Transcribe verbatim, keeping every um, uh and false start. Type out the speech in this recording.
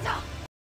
他走。